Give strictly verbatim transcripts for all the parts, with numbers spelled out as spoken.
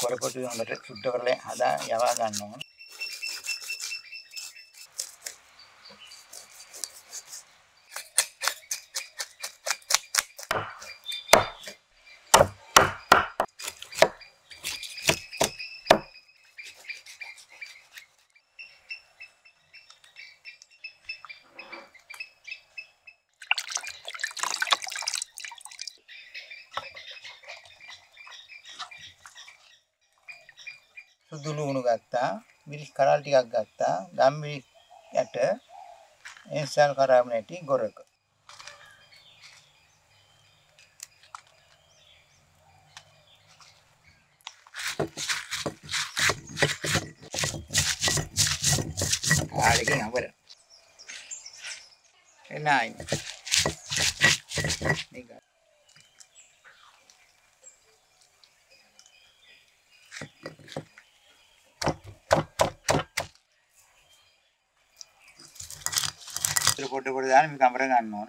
ಕೊರಕೊಟ್ಟು ಅಂದ್ರೆ ಸುಟ್ಟವರಲೆ ಅದ ಯಾವಾಗ ಅನ್ನೋ Dulu gata, bilis karal tiga gata, dan bilis ada insal karamneti goreng. Ada lagi apa dah? Enai. Nih. Foto berdaan di kamera kan non.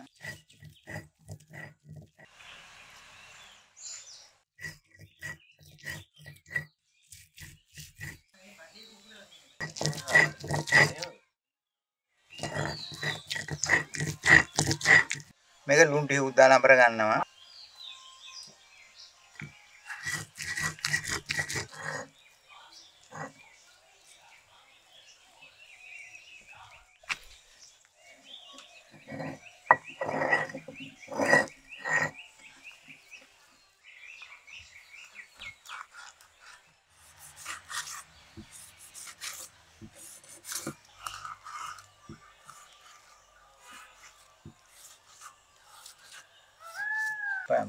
Mereka lunti utara mereka nama.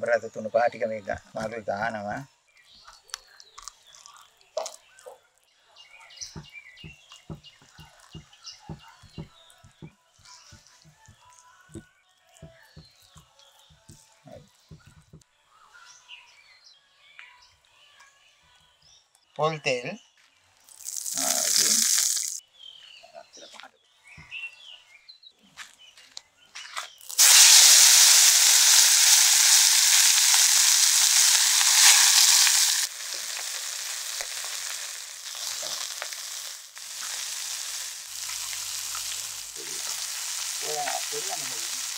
Berat itu nubah di kami tak malu tahan nama. Poltel. Wow,